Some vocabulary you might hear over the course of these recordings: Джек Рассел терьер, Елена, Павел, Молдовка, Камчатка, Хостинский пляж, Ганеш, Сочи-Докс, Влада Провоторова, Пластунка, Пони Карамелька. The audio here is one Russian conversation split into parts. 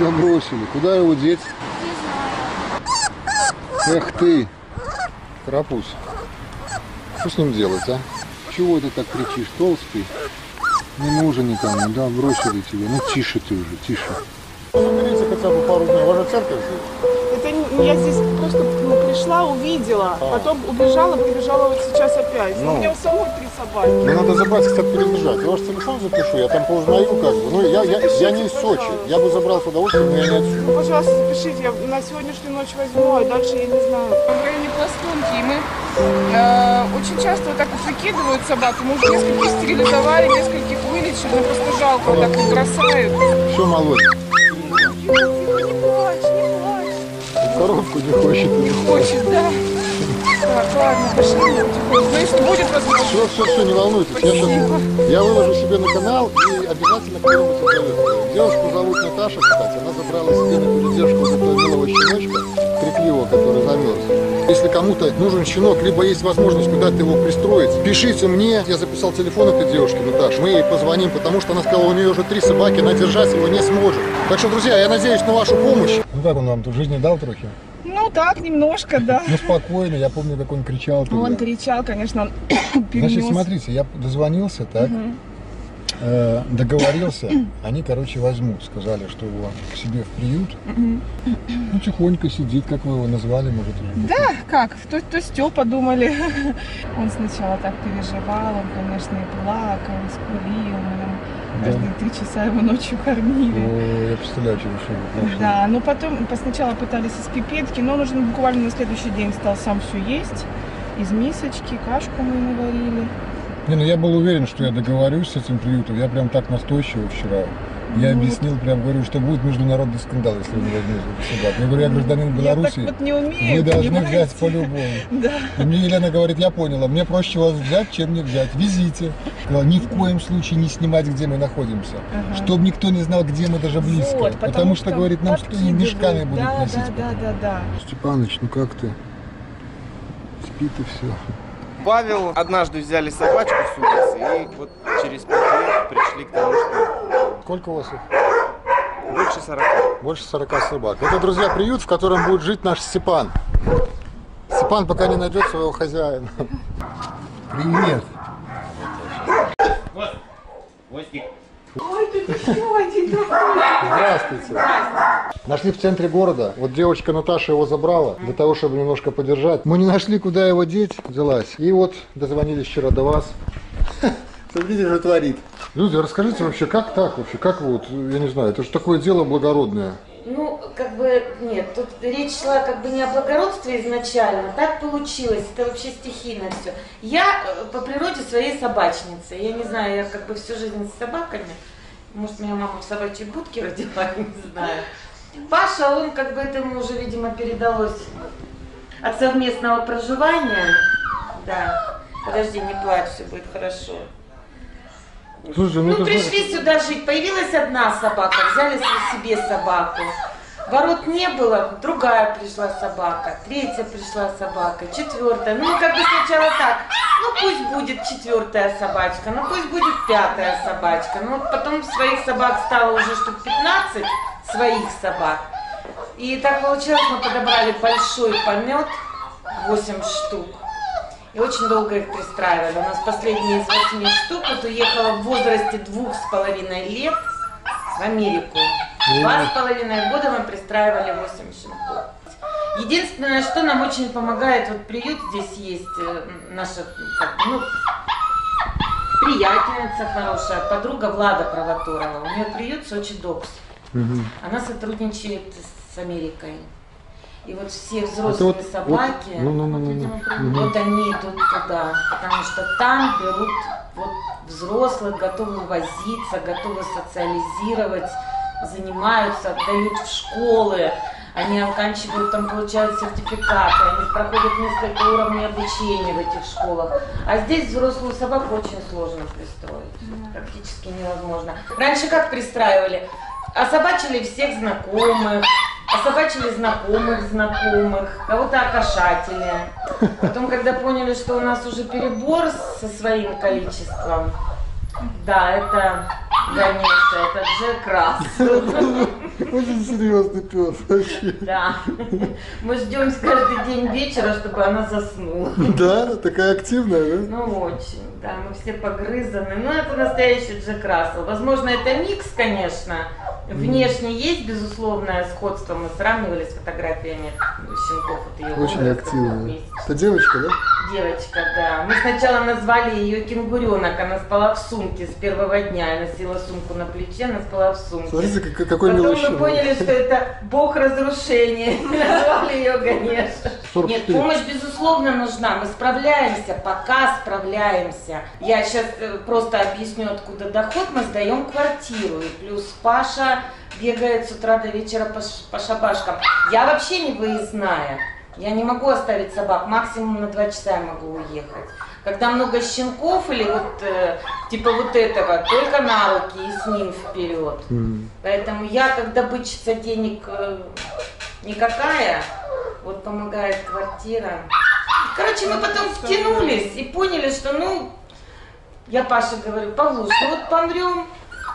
Котика бросили. Куда его деть? Эх ты, карапуз. Что с ним делать, а? Чего ты так кричишь, толстый? Не нужен никому, да, бросили тебя. Ну тише ты уже, тише. Соберите хотя бы пару дней, у вас же церковь здесь? Это не, я здесь просто пришла, увидела, потом убежала, прибежала вот сейчас опять. Ну. У меня у самой 3 собаки. Мне надо забрать, кстати, перебежать. Я ваш телефон запишу, я там поузнаю как бы. Ну, я не из Сочи, я бы забрал с удовольствием, но я не отсюда. Ну, пожалуйста, запишите, я на сегодняшнюю ночь возьму, а дальше я не знаю. В районе Пластунки, и мы очень часто вот так вот выкидывают собак. Мы уже нескольких стерилизовали, нескольких вылечили, но просто жалко, вот так вот бросают. Все, малой. Коробку не хочет. Не хочет, да. Так, ладно, пошли. Ну, если будет возможно. Все, не волнуйтесь. Я выложу себе на канал и обязательно кто-нибудь отзовет. Девушку зовут Наташа, кстати. Она забрала себе на передержку этого белого щеночка, крикливого, который замерз. Если кому-то нужен щенок, либо есть возможность куда-то его пристроить, пишите мне. Я записал телефон этой девушки, Наташи. Мы ей позвоним, потому что она сказала, у нее уже 3 собаки, она держать его не сможет. Так что, друзья, я надеюсь на вашу помощь. Ну как он вам тут жизни дал трохи? Ну так, немножко, да. Ну спокойно, я помню, как он кричал. Тогда. Он кричал, конечно, он перенес. Значит, смотрите, я дозвонился, так, договорился, они, короче, возьмут. Сказали, что его к себе в приют. Ну тихонько сидит, как вы его назвали, может? Да, как, то Степа думали. Он сначала так переживал, он, конечно, и плакал, и скулил. Каждые 3 часа его ночью кормили. Ой, я представляю, чего еще. Да, но потом сначала пытались из пипетки, но он уже буквально на следующий день стал сам все есть. Из мисочки, кашку мы ему варили. Не, ну я был уверен, что я договорюсь с этим приютом. Я прям так настойчиво вчера. Я объяснил, прям говорю, что будет международный скандал, если вы не возьмете собак. Я говорю, я гражданин Беларуси, вот не умею, вы должны взять по-любому. Да. И мне Елена говорит, я поняла, мне проще вас взять, чем не взять. Везите. Сказала, ни в коем случае не снимать, где мы находимся. Ага. Чтобы никто не знал, где мы даже близко. Вот, потому что, говорит, нам что мешками будут носить. Да. Степаныч, ну как ты? Спит и все. Павел однажды взяли собачку с улицы, и вот через 5 лет пришли к тому, что... Сколько у вас их? Больше 40. Больше 40 собак. Это, друзья, приют, в котором будет жить наш Степан. Степан пока не найдет своего хозяина. Привет. Вот. Гостик. Ой, тут еще один. Здравствуйте. Нашли в центре города. Вот девочка Наташа его забрала, для того, чтобы немножко подержать. Мы не нашли, куда его деть, взялась. И вот дозвонились вчера до вас. Смотрите, что творит. Люди, расскажите вообще, как так вообще, как вот, я не знаю, это же такое дело благородное. Ну, как бы, нет, тут речь шла как бы не о благородстве изначально, так получилось, это вообще стихийно все. Я по природе своей собачница, я не знаю, я как бы всю жизнь с собаками, может, меня мама в собачьей будке родила, не знаю. Паша, он как бы, это ему уже, видимо, передалось от совместного проживания, да. Подожди, не плачь, все будет хорошо. Слушай, ну пришли сюда жить, появилась одна собака, взяли себе собаку. Ворот не было, другая пришла собака, третья пришла собака, 4-я. Ну как бы сначала так, ну пусть будет 4-я собачка, ну пусть будет 5-я собачка. Ну потом своих собак стало уже штук 15, своих собак. И так получилось, мы подобрали большой помет, 8 штук. И очень долго их пристраивали. У нас последние из 8 штук вот уехала в возрасте 2,5 лет в Америку. 2,5 года мы пристраивали 8 щенков. Единственное, что нам очень помогает, вот приют здесь есть, наша приятельница хорошая, подруга Влада Провоторова. У нее приют Сочи-Докс. Она сотрудничает с Америкой. И вот все взрослые вот, собаки, вот они идут туда, потому что там берут вот взрослых, готовы возиться, готовы социализировать, занимаются, отдают в школы, они оканчивают, там получают сертификаты, они проходят несколько уровней обучения в этих школах. А здесь взрослую собаку очень сложно пристроить, практически невозможно. Раньше как пристраивали? Особачили всех знакомых. Особачили знакомых, кого-то окошатили. Потом, когда поняли, что у нас уже перебор со своим количеством, да, это Ганеш, это Джек Рассел. Очень серьезный пес вообще. Да. Мы ждем каждый день вечера, чтобы она заснула. Да? Такая активная, да? Ну очень, да. Мы все погрызаны. Ну это настоящий Джек Рассел. Возможно, это микс, конечно. Внешне есть безусловное сходство. Мы сравнивали с фотографиями щенков от ее. Очень активная. Это девочка, да? Девочка, да. Мы сначала назвали ее Кенгуренок. Она спала в сумке с первого дня. Я носила сумку на плече, она спала в сумке. Смотрите, какой милый щенок. Потом мы поняли, что это бог разрушения. Мы назвали ее Ганеш. Нет, помощь безусловно нужна. Мы справляемся, пока справляемся. Я сейчас просто объясню, откуда доход. Мы сдаем квартиру. И плюс Паша бегает с утра до вечера по шабашкам. Я вообще не выездная. Я не могу оставить собак, максимум на 2 часа я могу уехать. Когда много щенков или вот типа вот этого, только на руки и с ним вперед. Поэтому я, как добычица денег никакая, вот помогает квартира. Короче, мы потом втянулись и поняли, что ну, я Паше говорю, Павлуш, ну вот помрем.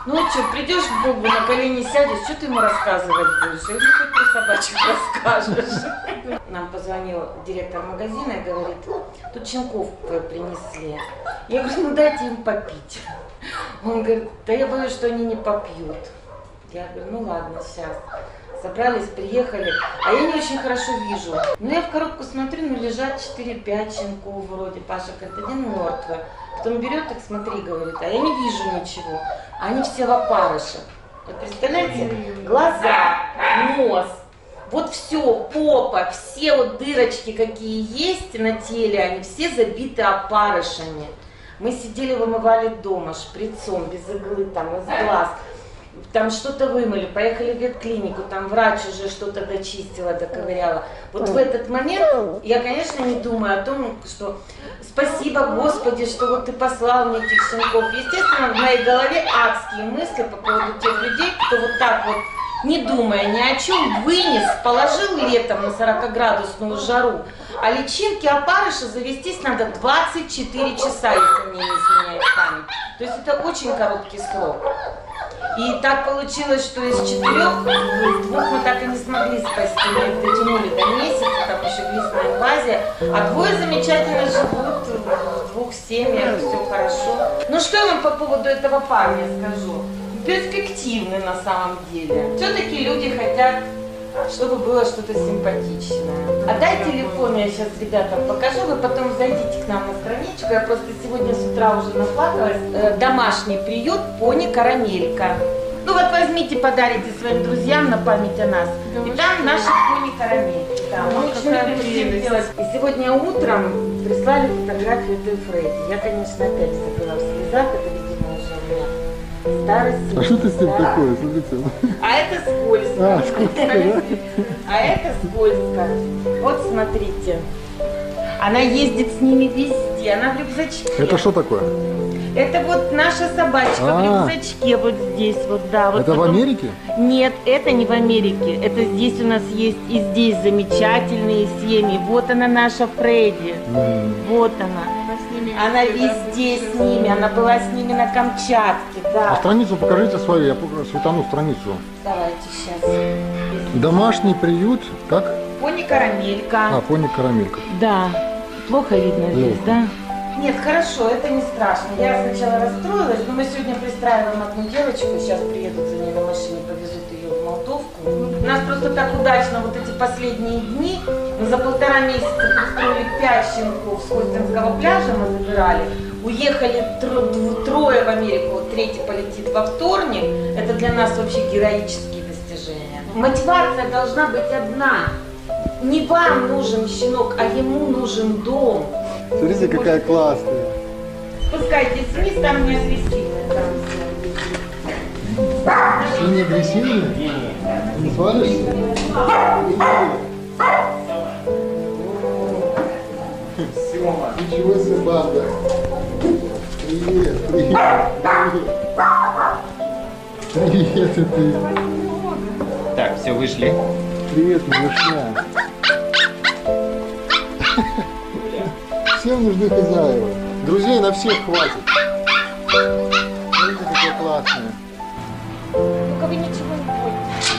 Ночью придешь к Богу, на колени сядешь, что ты ему рассказывать будешь? Или ты про собачек расскажешь? Нам позвонил директор магазина и говорит, тут щенков принесли. Я говорю, ну дайте им попить. Он говорит, да я боюсь, что они не попьют. Я говорю, ну ладно, сейчас. Собрались, приехали, а я не очень хорошо вижу. Ну я в коробку смотрю, ну лежат 4-5 щенков вроде, Паша говорит, один мертвый. Потом берет их, смотри, говорит, а я не вижу ничего. Они все в опарышах. Вот представляете, глаза, нос, вот все, попа, все вот дырочки, какие есть на теле, они все забиты опарышами. Мы сидели, вымывали дома шприцом, без иглы, там, из глаз. Там что-то вымыли, поехали в ветклинику, там врач уже что-то дочистила, доковыряла. Вот в этот момент я, конечно, не думаю о том, что спасибо Господи, что вот ты послал мне этих щенков. Естественно, в моей голове адские мысли по поводу тех людей, кто вот так вот, не думая ни о чем, вынес, положил летом на 40-градусную жару. А личинки опарыша завестись надо 24 часа, если мне не изменяет память. То есть это очень короткий срок. И так получилось, что из 4, 2 мы так и не смогли спасти, мы их дотянули до месяца, там еще глистная инвазия, а 2 замечательно живут в 2 семьях, все хорошо. Ну что я вам по поводу этого парня скажу? Перспективный на самом деле. Все-таки люди хотят, чтобы было что-то симпатичное. Отдай телефон, я сейчас ребятам покажу, вы потом зайдите к нам на страничку. Я просто сегодня с утра уже наплакалась. Домашний приют Пони Карамелька. Ну вот возьмите, подарите своим друзьям на память о нас. И там наши Пони Карамельки. Да, мы очень любим делать. И сегодня утром прислали фотографию Де Фредди. Я, конечно, опять забыла в слезах, это, видимо, уже у меня. А что ты с ним такое? А это скользко. А это скользко. Вот смотрите. Она ездит с ними везде. Она в рюкзачке. Это что такое? Это вот наша собачка в рюкзачке. Вот здесь вот, да. Вот это потом... в Америке? Нет, это не в Америке. Это здесь у нас есть и здесь замечательные семьи. Вот она наша Фредди. Вот она. Она везде с ними, она была с ними на Камчатке, да. А страницу покажите свою, я светану страницу. Давайте сейчас. Домашний приют, как? Пони Карамелька. А, Пони Карамелька. Да, плохо видно здесь, да? Нет, хорошо, это не страшно. Я сначала расстроилась, но мы сегодня пристраиваем одну девочку, сейчас приедут за ней на машине, повезут ее в Молдовку. У нас просто так удачно вот эти последние дни, мы за 1,5 месяца пристроили 5 щенков с Хостинского пляжа, мы забирали, уехали 3 в Америку, вот 3-й полетит во вторник, это для нас вообще героические достижения. Мотивация должна быть одна. Не вам нужен щенок, а ему нужен дом. Смотрите, какая классная. Спускайтесь вниз, там не агрессивная. Все не агрессивные? Не свалишься? Ничего себе, банда. Привет, привет. Привет, ты. Так, все, вышли. Привет, малышня. Всем нужны хозяева. Друзей на всех хватит. Смотрите, какие классные. Ну-ка, вы ничего не бойтесь.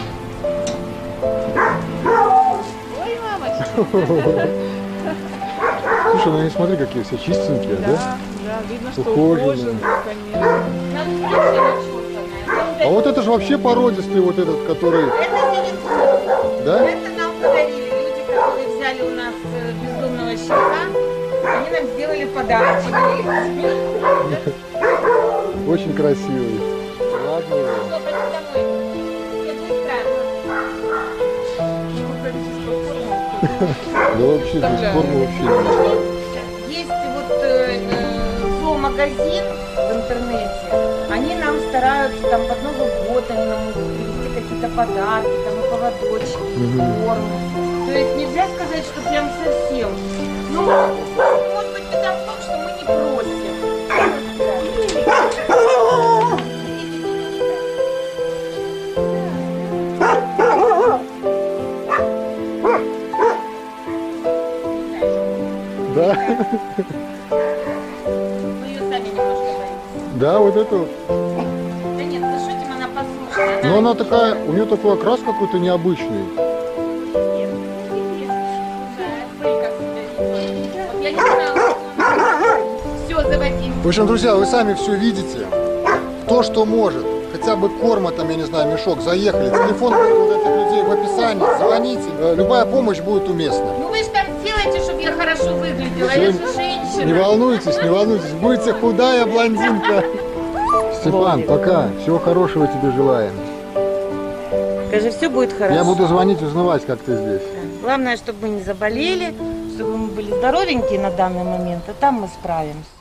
Слушай, ну не смотри, какие все чистенькие, да? Да, видно, что ухоженные, конечно. А вот это же вообще породистый вот этот, который... Это середина. Да? Это нам подарили люди, которые взяли у нас бездомного щенка. Они нам сделали подарочек. Очень красивый. Ладно. Да вообще, здесь форма вообще нет. Есть вот зоомагазин в интернете, они нам стараются там под Новый год, они нам могут привезти какие-то подарки, там и поводочки, и формы. То есть нельзя сказать, что прям совсем. Ну, может быть, беда в том, что мы не просим. Да? Мы ее сами немножко боимся. Да, вот эту? Да нет, зашутим, она послушная. Но она такая, у нее такой окрас какой-то необычный. Нет, это я не знала, все, заводим. В общем, друзья, вы сами все видите. То, что может. Хотя бы корма, там, я не знаю, мешок, заехали. Телефон вот этих людей в описании. Звоните, любая помощь будет уместна. Ну вы же там делаете, чтобы я хорошо выглядела, я же женщина. Не волнуйтесь, не волнуйтесь, будете худая блондинка. Степан, пока, всего хорошего тебе желаем. Скажи, все будет хорошо. Я буду звонить, узнавать, как ты здесь. Главное, чтобы мы не заболели, чтобы мы были здоровенькие на данный момент, а там мы справимся.